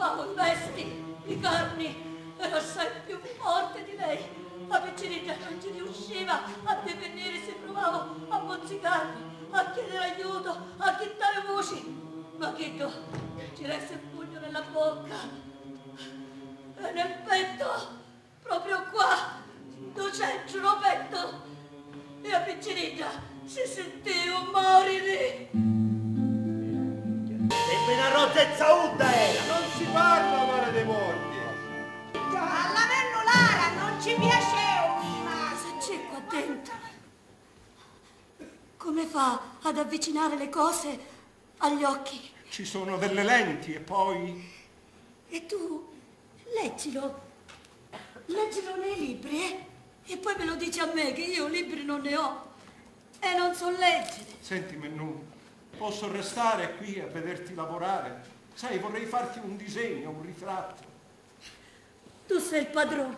Uomo, vesti, di carni, era assai più forte di lei. La piccinina non ci riusciva a devenire se provavo a mozzicarmi, a chiedere aiuto, a chittare voci. Ma Guido ci resse il pugno nella bocca. E nel petto, proprio qua, dove c'è il giuropetto, e la piccinina si sentiva morire. Una rozzezza udda era! Non si parla male dei morti! Alla Mennulara non ci piaceva! Ma se c'è qua dentro, come fa ad avvicinare le cose agli occhi? Ci sono delle lenti e poi... E tu leggilo, leggilo nei libri, eh? E poi me lo dici a me che io libri non ne ho e non so leggere. Senti Mennu, posso restare qui a vederti lavorare? Sai, vorrei farti un disegno, un ritratto. Tu sei il padrone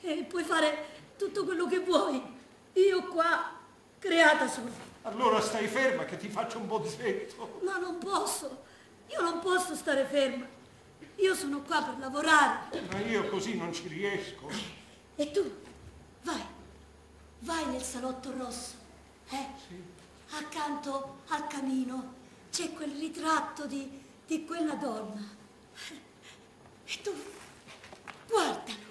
e puoi fare tutto quello che vuoi. Io qua, creata sono. Allora stai ferma che ti faccio un bozzetto. Ma non posso. Io non posso stare ferma. Io sono qua per lavorare. Ma io così non ci riesco. E tu, vai. Vai nel salotto rosso. Sì. Accanto al camino c'è quel ritratto di quella donna. E tu, guardalo.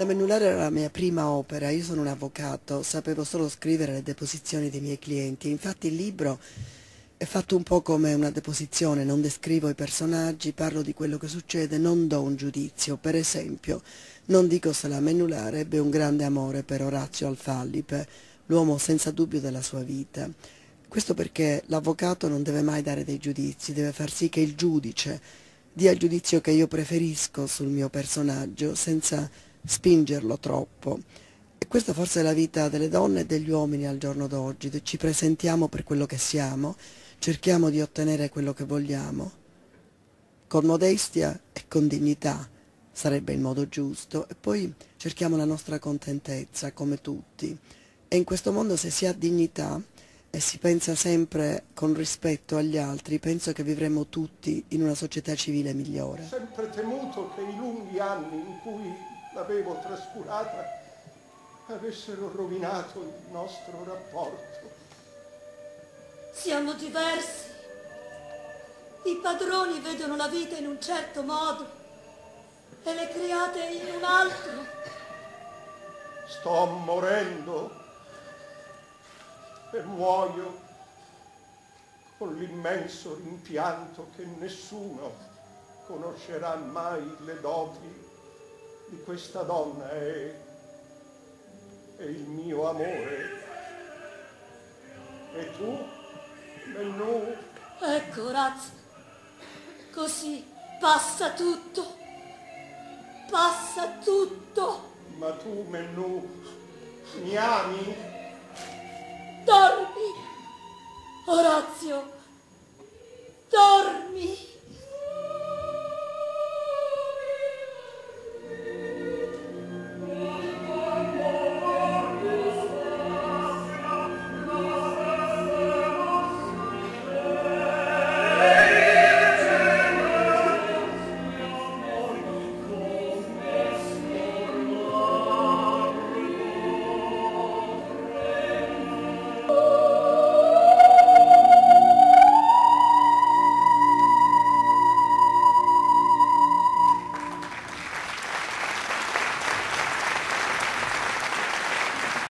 La Mennulara era la mia prima opera, io sono un avvocato, sapevo solo scrivere le deposizioni dei miei clienti, infatti il libro è fatto un po' come una deposizione, non descrivo i personaggi, parlo di quello che succede, non do un giudizio, per esempio non dico se la Mennulara ebbe un grande amore per Orazio Alfallipe, l'uomo senza dubbio della sua vita. Questo perché l'avvocato non deve mai dare dei giudizi, deve far sì che il giudice dia il giudizio che io preferisco sul mio personaggio senza spingerlo troppo. E questa forse è la vita delle donne e degli uomini al giorno d'oggi. Ci presentiamo per quello che siamo, cerchiamo di ottenere quello che vogliamo, con modestia e con dignità, sarebbe il modo giusto, e poi cerchiamo la nostra contentezza, come tutti. E in questo mondo se si ha dignità e si pensa sempre con rispetto agli altri, penso che vivremo tutti in una società civile migliore. Ho sempre temuto che i lunghi anni in cui l'avevo trascurata avessero rovinato il nostro rapporto. Siamo diversi. I padroni vedono la vita in un certo modo e le create in un altro. Sto morendo e muoio con l'immenso rimpianto che nessuno conoscerà mai le doti di questa donna e il mio amore. E tu, Mennu? Ecco, Orazio, così passa tutto, passa tutto. Ma tu, Mennu, mi ami? Dormi, Orazio, dormi.